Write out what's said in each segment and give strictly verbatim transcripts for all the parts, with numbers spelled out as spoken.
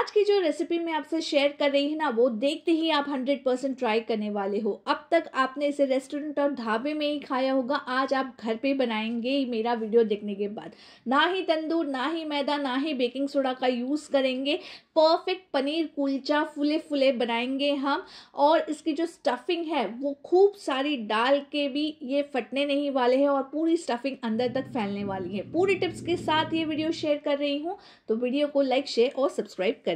आज की जो रेसिपी मैं आपसे शेयर कर रही है ना, वो देखते ही आप हंड्रेड परसेंट ट्राई करने वाले हो। अब तक आपने इसे रेस्टोरेंट और ढाबे में ही खाया होगा, आज आप घर पे बनाएंगे मेरा वीडियो देखने के बाद। ना ही तंदूर, ना ही मैदा, ना ही बेकिंग सोडा का यूज़ करेंगे। परफेक्ट पनीर कुलचा फुले फुले बनाएंगे हम, और इसकी जो स्टफिंग है वो खूब सारी डाल के भी ये फटने नहीं वाले हैं और पूरी स्टफिंग अंदर तक फैलने वाली है। पूरी टिप्स के साथ ये वीडियो शेयर कर रही हूँ, तो वीडियो को लाइक, शेयर और सब्सक्राइब करें।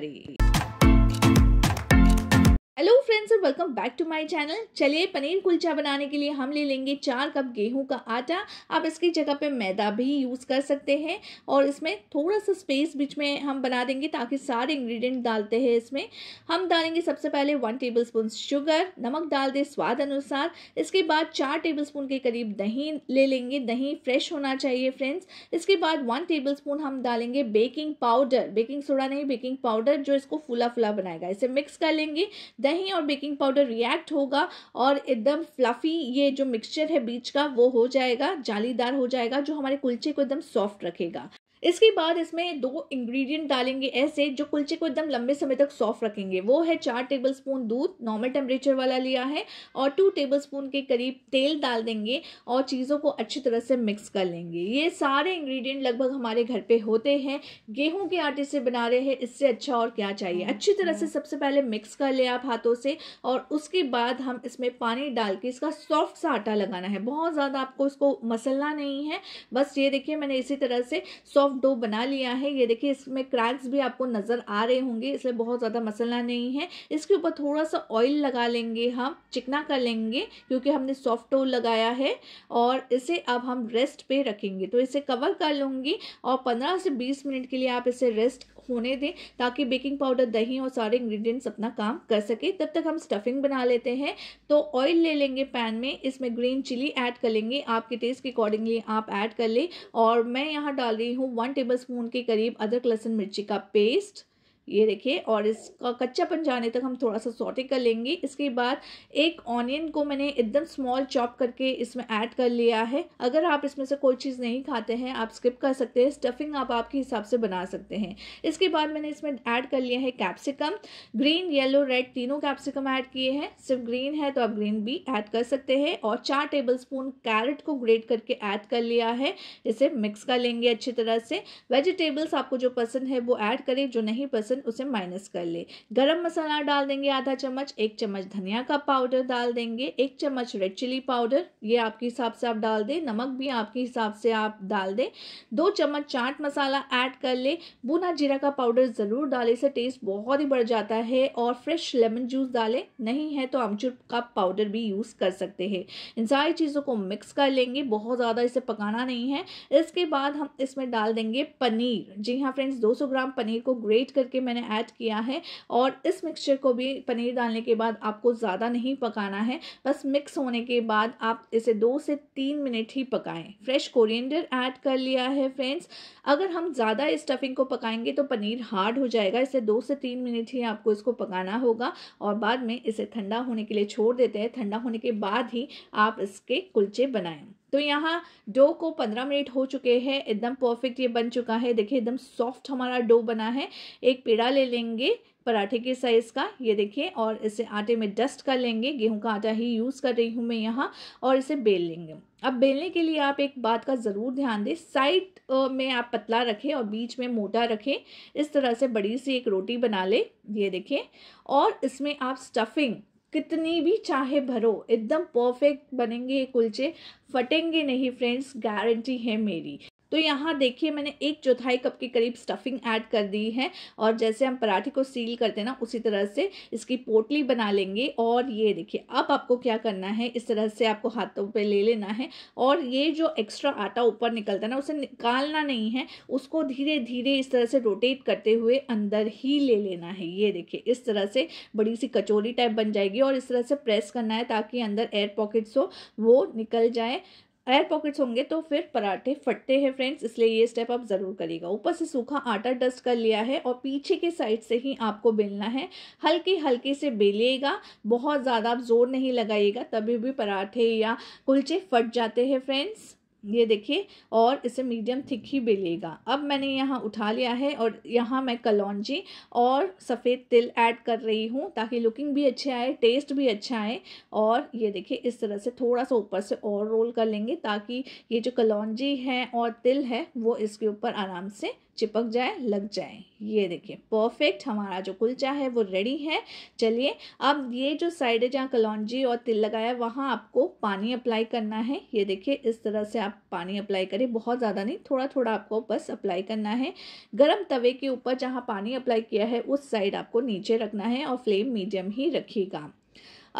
हेलो फ्रेंड्स और welcome back to my channel. चलिए पनीर कुलचा बनाने के लिए हम ले लेंगे चार कप गेहूं का आटा। आप इसकी जगह पे मैदा भी यूज़ कर सकते हैं, और इसमें थोड़ा सा स्पेस बीच में हम बना देंगे ताकि सारे इंग्रेडिएंट डालते हैं। इसमें हम डालेंगे सबसे पहले वन टेबलस्पून शुगर, नमक डाल दें स्वाद अनुसार। इसके बाद चार टेबलस्पून के करीब दही ले लेंगे, दही फ्रेश होना चाहिए फ्रेंड्स। इसके बाद वन टेबलस्पून हम डालेंगे बेकिंग पाउडर, बेकिंग सोडा नहीं, बेकिंग पाउडर, जो इसको फुला फुला बनाएगा। इसे मिक्स कर लेंगे, दही और बेकिंग पाउडर रिएक्ट होगा और एकदम फ्लफी ये जो मिक्सचर है बीच का वो हो जाएगा, जालीदार हो जाएगा, जो हमारे कुलचे को एकदम सॉफ्ट रखेगा। इसके बाद इसमें दो इंग्रेडिएंट डालेंगे ऐसे जो कुलचे को एकदम लंबे समय तक सॉफ्ट रखेंगे। वो है चार टेबलस्पून दूध, नॉर्मल टेम्परेचर वाला लिया है, और टू टेबलस्पून के करीब तेल डाल देंगे और चीज़ों को अच्छी तरह से मिक्स कर लेंगे। ये सारे इंग्रेडिएंट लगभग हमारे घर पे होते हैं, गेहूं के आटे से बना रहे हैं, इससे अच्छा और क्या चाहिए। अच्छी तरह से सबसे पहले मिक्स कर ले आप हाथों से, और उसके बाद हम इसमें पानी डाल के इसका सॉफ्ट सा आटा लगाना है। बहुत ज़्यादा आपको इसको मसलना नहीं है, बस ये देखिए मैंने इसी तरह से सॉफ्ट डो बना लिया है। ये देखिए इसमें क्रैक्स भी आपको नजर आ रहे होंगे, इसलिए बहुत ज्यादा मसलना नहीं है। इसके ऊपर थोड़ा सा ऑयल लगा लेंगे, हम चिकना कर लेंगे क्योंकि हमने सॉफ्ट डो लगाया है, और इसे अब हम रेस्ट पे रखेंगे। तो इसे कवर कर लूंगी और पंद्रह से बीस मिनट के लिए आप इसे रेस्ट होने दें ताकि बेकिंग पाउडर, दही और सारे इंग्रेडिएंट्स अपना काम कर सके। तब तक हम स्टफिंग बना लेते हैं। तो ऑयल ले लेंगे पैन में, इसमें ग्रीन चिली ऐड कर लेंगे, आपके टेस्ट के अकॉर्डिंगली आप ऐड कर ले। और मैं यहाँ डाल रही हूँ वन टेबलस्पून के करीब अदरक लहसुन मिर्ची का पेस्ट, ये देखिए, और इसका कच्चापन जाने तक हम थोड़ा सा सौटे कर लेंगे। इसके बाद एक ऑनियन को मैंने एकदम स्मॉल चॉप करके इसमें ऐड कर लिया है। अगर आप इसमें से कोई चीज़ नहीं खाते हैं आप स्किप कर सकते हैं, स्टफिंग आप आपके हिसाब से बना सकते हैं। इसके बाद मैंने इसमें ऐड कर लिया है कैप्सिकम, ग्रीन, येलो, रेड, तीनों कैप्सिकम ऐड किए हैं। सिर्फ ग्रीन है तो आप ग्रीन भी ऐड कर सकते हैं, और चार टेबल स्पून कैरेट को ग्रेट करके ऐड कर लिया है। इसे मिक्स कर लेंगे अच्छी तरह से। वेजिटेबल्स आपको जो पसंद है वो ऐड करें, जो नहीं पसंद उसे माइनस कर ले। गरम मसाला डाल देंगे आधा चम्मच, एक चम्मच धनिया का पाउडर डाल देंगे, एक चम्मच रेड चिली पाउडर, ये आपके हिसाब से आप डाल दें, नमक भी आपके हिसाब से आप डाल दें, दो चम्मच चाट मसाला ऐड कर ले। भुना जीरा का पाउडर जरूर डालें, इससे टेस्ट बहुत ही बढ़ जाता है, और फ्रेश लेमन जूस डालें, नहीं है तो आमचूर का पाउडर भी यूज कर सकते हैं। इन सारी चीजों को मिक्स कर लेंगे, बहुत ज्यादा इसे पकाना नहीं है। इसके बाद हम इसमें डाल देंगे पनीर। जी हाँ फ्रेंड्स, दो सौ ग्राम पनीर को ग्रेट करके मैंने ऐड किया है, और इस मिक्सचर को भी पनीर डालने के बाद आपको ज़्यादा नहीं पकाना है, बस मिक्स होने के बाद आप इसे दो से तीन मिनट ही पकाएं। फ्रेश कोरिएंडर ऐड कर लिया है फ्रेंड्स। अगर हम ज़्यादा इस स्टफिंग को पकाएंगे तो पनीर हार्ड हो जाएगा, इसे दो से तीन मिनट ही आपको इसको पकाना होगा, और बाद में इसे ठंडा होने के लिए छोड़ देते हैं। ठंडा होने के बाद ही आप इसके कुलचे बनाएं। तो यहाँ डो को पंद्रह मिनट हो चुके हैं, एकदम परफेक्ट ये बन चुका है। देखिए एकदम सॉफ्ट हमारा डो बना है। एक पेड़ा ले लेंगे पराठे के साइज़ का, ये देखिए, और इसे आटे में डस्ट कर लेंगे। गेहूं का आटा ही यूज़ कर रही हूँ मैं यहाँ, और इसे बेल लेंगे। अब बेलने के लिए आप एक बात का ज़रूर ध्यान दें, साइड में आप पतला रखें और बीच में मोटा रखें। इस तरह से बड़ी सी एक रोटी बना लें, ये देखिए, और इसमें आप स्टफिंग कितनी भी चाहे भरो, एकदम परफेक्ट बनेंगे ये कुलचे, फटेंगे नहीं फ्रेंड्स, गारंटी है मेरी। तो यहाँ देखिए मैंने एक चौथाई कप के करीब स्टफिंग ऐड कर दी है, और जैसे हम पराठे को सील करते हैं ना, उसी तरह से इसकी पोटली बना लेंगे। और ये देखिए अब आपको क्या करना है, इस तरह से आपको हाथों पे ले लेना है, और ये जो एक्स्ट्रा आटा ऊपर निकलता है ना, उसे निकालना नहीं है, उसको धीरे धीरे इस तरह से रोटेट करते हुए अंदर ही ले लेना है। ये देखिए इस तरह से बड़ी सी कचौरी टाइप बन जाएगी, और इस तरह से प्रेस करना है ताकि अंदर एयर पॉकेट्स हो वो निकल जाए। एयर पॉकेट्स होंगे तो फिर पराठे फटते हैं फ्रेंड्स, इसलिए ये स्टेप आप ज़रूर करिएगा। ऊपर से सूखा आटा डस्ट कर लिया है, और पीछे के साइड से ही आपको बेलना है। हल्के हल्के से बेलिएगा, बहुत ज़्यादा आप जोर नहीं लगाइएगा, तभी भी पराठे या कुलचे फट जाते हैं फ्रेंड्स। ये देखिए, और इसे मीडियम थिक ही बेलिएगा। अब मैंने यहाँ उठा लिया है और यहाँ मैं कलौंजी और सफ़ेद तिल ऐड कर रही हूँ ताकि लुकिंग भी अच्छे आए, टेस्ट भी अच्छा आए। और ये देखिए इस तरह से थोड़ा सा ऊपर से और रोल कर लेंगे ताकि ये जो कलौंजी है और तिल है वो इसके ऊपर आराम से चिपक जाए, लग जाए। ये देखिए परफेक्ट हमारा जो कुलचा है वो रेडी है। चलिए अब ये जो साइड है जहाँ कलौंजी और तिल लगाया है वहाँ आपको पानी अप्लाई करना है। ये देखिए इस तरह से आप पानी अप्लाई करें, बहुत ज़्यादा नहीं, थोड़ा थोड़ा आपको बस अप्लाई करना है। गरम तवे के ऊपर जहाँ पानी अप्लाई किया है उस साइड आपको नीचे रखना है और फ्लेम मीडियम ही रखिएगा।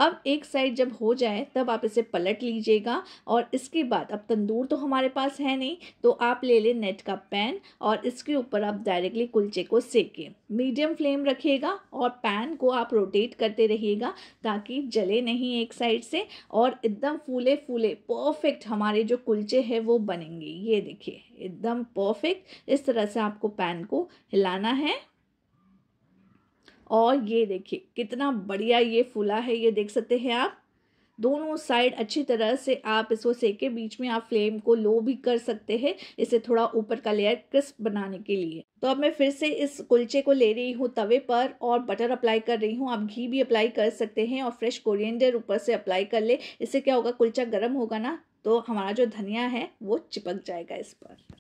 अब एक साइड जब हो जाए तब आप इसे पलट लीजिएगा। और इसके बाद अब तंदूर तो हमारे पास है नहीं, तो आप ले लें नेट का पैन और इसके ऊपर आप डायरेक्टली कुलचे को सेकें। मीडियम फ्लेम रखिएगा और पैन को आप रोटेट करते रहिएगा ताकि जले नहीं एक साइड से, और एकदम फूले फूले परफेक्ट हमारे जो कुलचे हैं वो बनेंगे। ये देखिए एकदम परफेक्ट, इस तरह से आपको पैन को हिलाना है। और ये देखिए कितना बढ़िया ये फूला है, ये देख सकते हैं आप। दोनों साइड अच्छी तरह से आप इसको सेके, बीच में आप फ्लेम को लो भी कर सकते हैं इसे थोड़ा ऊपर का लेयर क्रिस्प बनाने के लिए। तो अब मैं फिर से इस कुलचे को ले रही हूँ तवे पर और बटर अप्लाई कर रही हूँ। आप घी भी अप्लाई कर सकते हैं और फ्रेश कोरिएंडर ऊपर से अप्लाई कर ले। इससे क्या होगा, कुलचा गर्म होगा ना तो हमारा जो धनिया है वो चिपक जाएगा इस पर।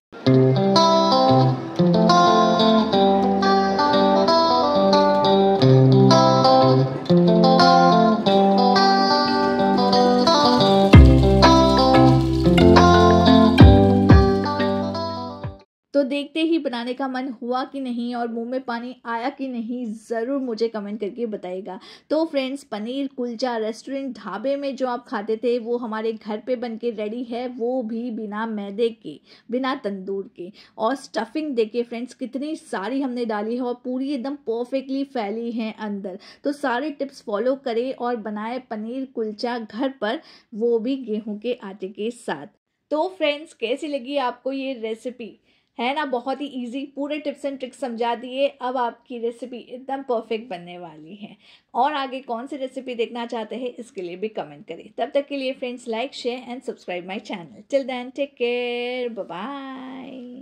तो देखते ही बनाने का मन हुआ कि नहीं और मुंह में पानी आया कि नहीं, ज़रूर मुझे कमेंट करके बताइएगा। तो फ्रेंड्स, पनीर कुलचा रेस्टोरेंट ढाबे में जो आप खाते थे वो हमारे घर पे बनके रेडी है, वो भी बिना मैदे के, बिना तंदूर के। और स्टफिंग देखिए फ्रेंड्स कितनी सारी हमने डाली है और पूरी एकदम परफेक्टली फैली है अंदर। तो सारे टिप्स फॉलो करें और बनाए पनीर कुलचा घर पर, वो भी गेहूँ के आटे के साथ। तो फ्रेंड्स, कैसी लगी आपको ये रेसिपी, है ना, बहुत ही इजी, पूरे टिप्स एंड ट्रिक्स समझा दिए। अब आपकी रेसिपी एकदम परफेक्ट बनने वाली है। और आगे कौन सी रेसिपी देखना चाहते हैं इसके लिए भी कमेंट करें। तब तक के लिए friends, like share and subscribe my channel. Till then take care, bye bye.